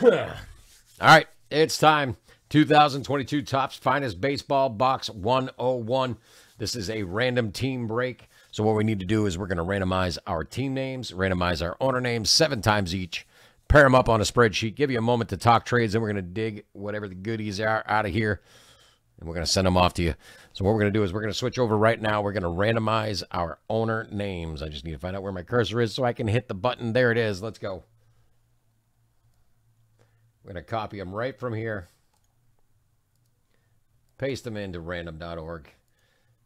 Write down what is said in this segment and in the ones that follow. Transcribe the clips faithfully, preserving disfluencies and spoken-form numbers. All right, it's time. twenty twenty-two Topps Finest Baseball Box one oh one. This is a random team break. So what we need to do is we're going to randomize our team names, randomize our owner names seven times each, pair them up on a spreadsheet, give you a moment to talk trades, then we're going to dig whatever the goodies are out of here, and we're going to send them off to you. So what we're going to do is we're going to switch over right now. We're going to randomize our owner names. I just need to find out where my cursor is so I can hit the button. There it is. Let's go. We're going to copy them right from here, paste them into random dot org,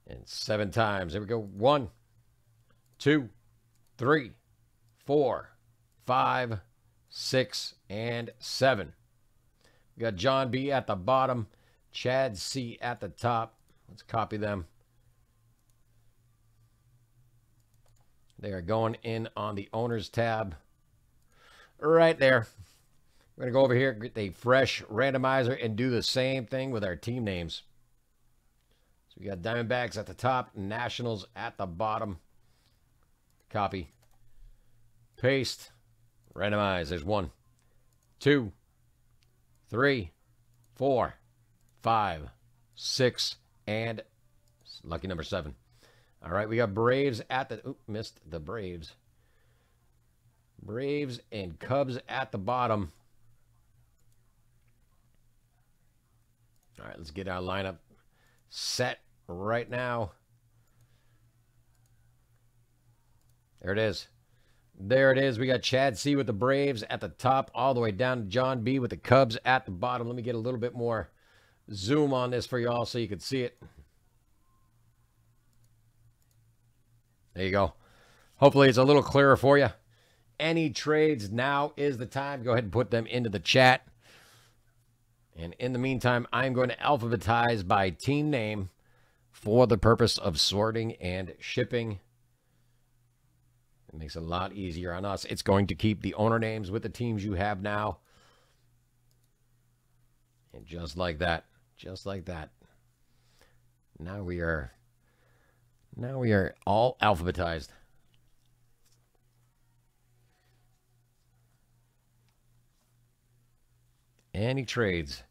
and seven times. There we go. One, two, three, four, five, six, and seven. We got John B at the bottom, Chad C at the top. Let's copy them. They are going in on the owners tab right there. We're going to go over here, get a fresh randomizer, and do the same thing with our team names. So we got Diamondbacks at the top, Nationals at the bottom. Copy, paste, randomize. There's one, two, three, four, five, six, and lucky number seven. All right, we got Braves at the... Oop, missed the Braves. Braves and Cubs at the bottom. All right, let's get our lineup set right now. There it is. There it is. We got Chad C with the Braves at the top, all the way down to John B with the Cubs at the bottom. Let me get a little bit more zoom on this for y'all so you can see it. There you go. Hopefully it's a little clearer for you. Any trades, now is the time. Go ahead and put them into the chat. And in the meantime, I'm going to alphabetize by team name for the purpose of sorting and shipping. It makes it a lot easier on us. It's going to keep the owner names with the teams you have now. And just like that, just like that. Now we are, now we are all alphabetized. Any trades.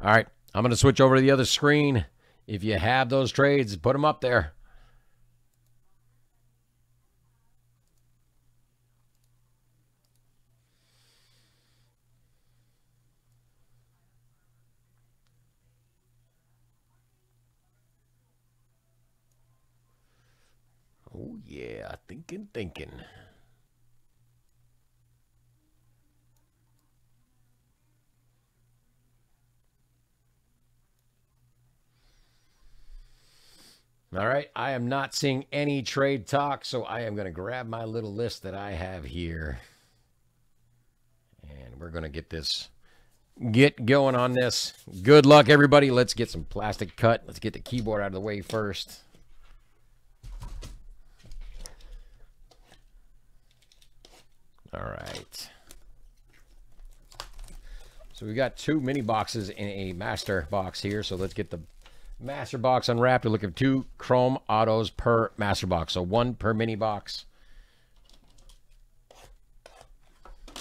All right, I'm going to switch over to the other screen. If you have those trades, put them up there. Oh, yeah, thinking, thinking. All right, I am not seeing any trade talk, so I am going to grab my little list that I have here. And we're going to get this, get going on this. Good luck, everybody. Let's get some plastic cut. Let's get the keyboard out of the way first. All right. So we got two mini boxes in a master box here, so let's get the master box unwrapped. We're looking for two chrome autos per master box, so one per mini box. I'm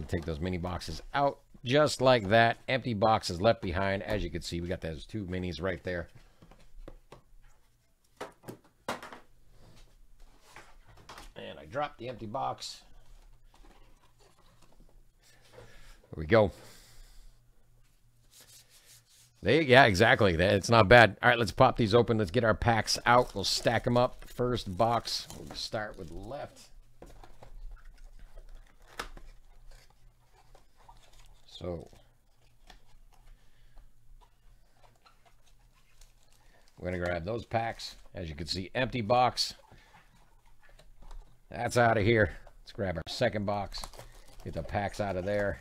gonna take those mini boxes out just like that. Empty boxes left behind. As you can see, we got those two minis right there. And I dropped the empty box. There we go. They, yeah, exactly. It's not bad. All right, let's pop these open. Let's get our packs out. We'll stack them up. First box, we'll start with left. So, we're going to grab those packs. As you can see, empty box. That's out of here. Let's grab our second box. Get the packs out of there.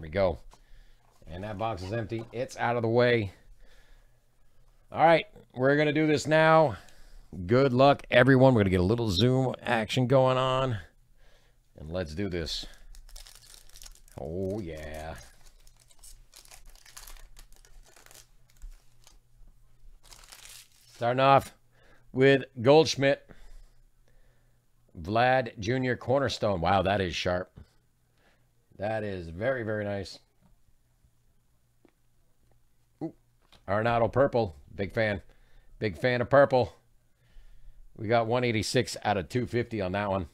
We go, and that box is empty. It's out of the way. All right, we're gonna do this now. Good luck, everyone. We're gonna get a little zoom action going on, and let's do this. Oh yeah, Starting off with Goldschmidt. Vlad Junior Cornerstone. Wow, that is sharp. That is very, very nice. Ooh. Arnado purple. Big fan. Big fan of purple. We got one eighty-six out of two fifty on that one.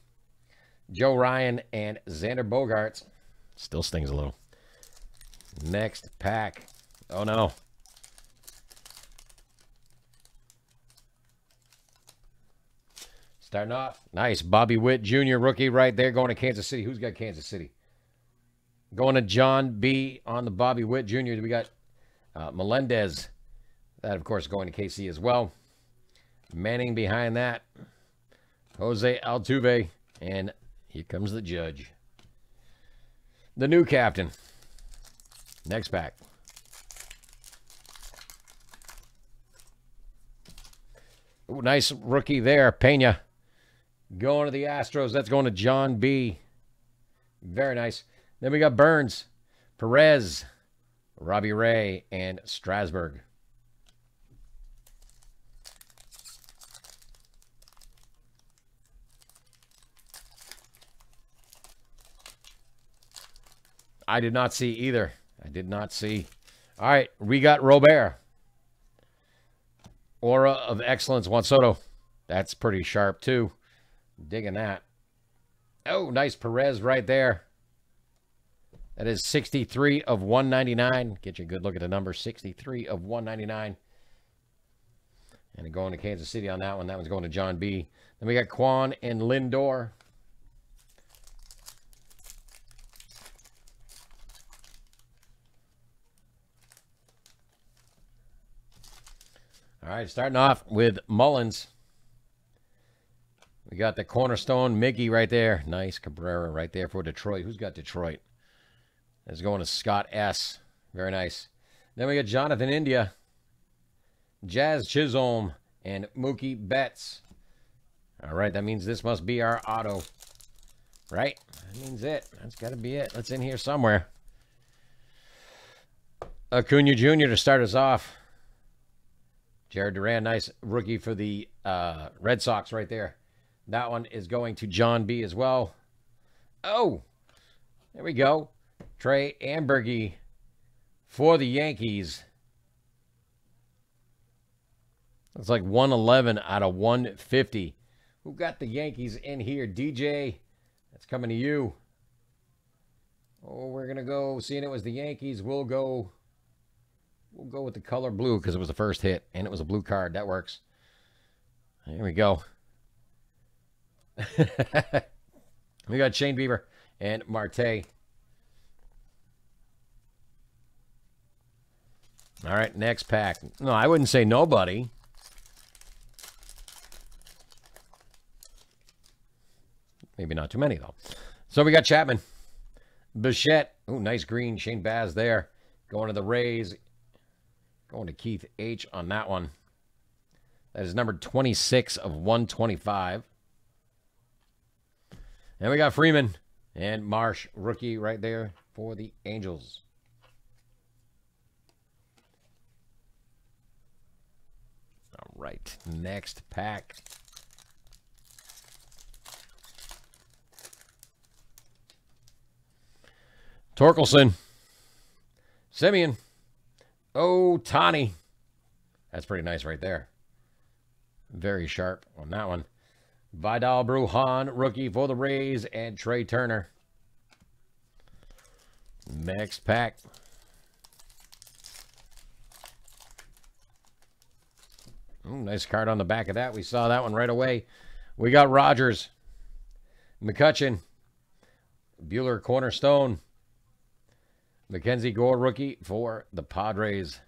Joe Ryan and Xander Bogaerts. Still stings a little. Next pack. Oh, no. Starting off. Nice. Bobby Witt Junior Rookie right there going to Kansas City. Who's got Kansas City? Going to John B. on the Bobby Witt Junior We got uh, Melendez. That, of course, going to K C as well. Manning behind that. Jose Altuve. And here comes the Judge. The new captain. Next pack. Ooh, nice rookie there. Pena. Going to the Astros. That's going to John B. Very nice. Then we got Burns, Perez, Robbie Ray, and Strasburg. I did not see either. I did not see. All right, we got Robert. Aura of Excellence, Juan Soto. That's pretty sharp, too. Digging that. Oh, nice Perez right there. That is sixty-three of one ninety-nine. Get you a good look at the number. sixty-three of one ninety-nine. And going to Kansas City on that one. That one's going to John B. Then we got Quan and Lindor. All right, starting off with Mullins. We got the cornerstone Mickey right there. Nice Cabrera right there for Detroit. Who's got Detroit? That's going to Scott S. Very nice. Then we got Jonathan India, Jazz Chisholm, and Mookie Betts. All right, that means this must be our auto, right? That means it. That's got to be it. That's in here somewhere. Acuna Junior to start us off. Jared Duran, nice rookie for the uh, Red Sox right there. That one is going to John B. as well. Oh, there we go. Trey Ambergy for the Yankees. That's like one eleven out of one fifty. Who got the Yankees in here? D J, that's coming to you. Oh, we're going to go, seeing it was the Yankees, we'll go... We'll go with the color blue because it was the first hit, and it was a blue card. That works. Here we go. We got Shane Bieber and Marte. All right, next pack. No, I wouldn't say nobody. Maybe not too many, though. So we got Chapman. Bichette. Oh, nice green. Shane Baz there. Going to the Rays. Going to Keith H. on that one. That is number twenty-six of one twenty-five. And we got Freeman and Marsh, rookie right there for the Angels. All right, next pack. Torkelson. Semien. Ohtani. That's pretty nice right there. Very sharp on that one. Vidal Brujan, rookie for the Rays, and Trey Turner. Next pack. Ooh, nice card on the back of that. We saw that one right away. We got Rogers, McCutchen, Buehler Cornerstone. Mackenzie Gore, rookie for the Padres.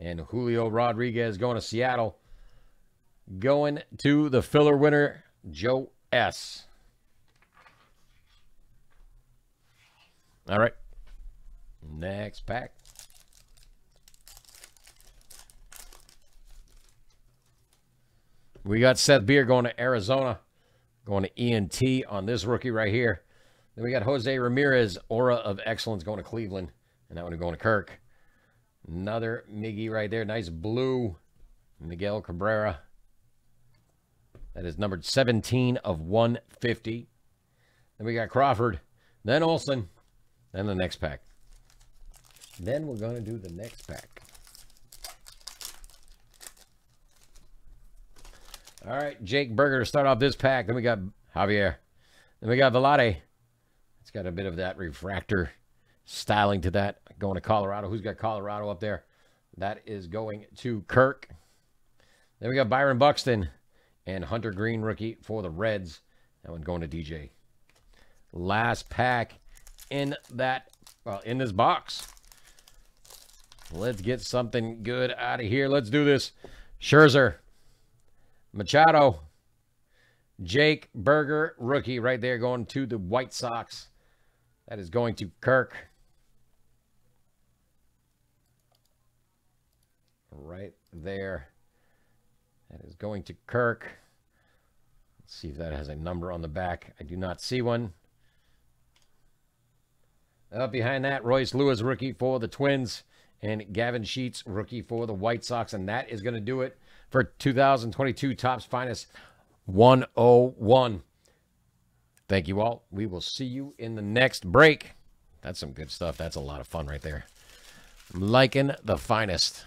And Julio Rodriguez going to Seattle. Going to the filler winner, Joe S. All right. Next pack. We got Seth Beer going to Arizona. Going to E N T on this rookie right here. Then we got Jose Ramirez, Aura of Excellence, going to Cleveland. And that one going to Kirk. Another Miggy right there. Nice blue. Miguel Cabrera. That is numbered seventeen of one fifty. Then we got Crawford. Then Olsen. Then the next pack. Then we're going to do the next pack. All right, Jake Berger to start off this pack. Then we got Javier. Then we got Velote. It's got a bit of that refractor styling to that. Going to Colorado. Who's got Colorado up there? That is going to Kirk. Then we got Byron Buxton and Hunter Green, rookie for the Reds. That one going to D J. Last pack in that, well, in this box. Let's get something good out of here. Let's do this. Scherzer, Machado, Jake Berger, rookie right there going to the White Sox. That is going to Kirk. Right there. That is going to Kirk. Let's see if that has a number on the back. I do not see one. Up behind that, Royce Lewis, rookie for the Twins. And Gavin Sheets, rookie for the White Sox. And that is going to do it for two thousand twenty-two Topps Finest one oh one. Thank you all. We will see you in the next break. That's some good stuff. That's a lot of fun right there. I'm liking the finest.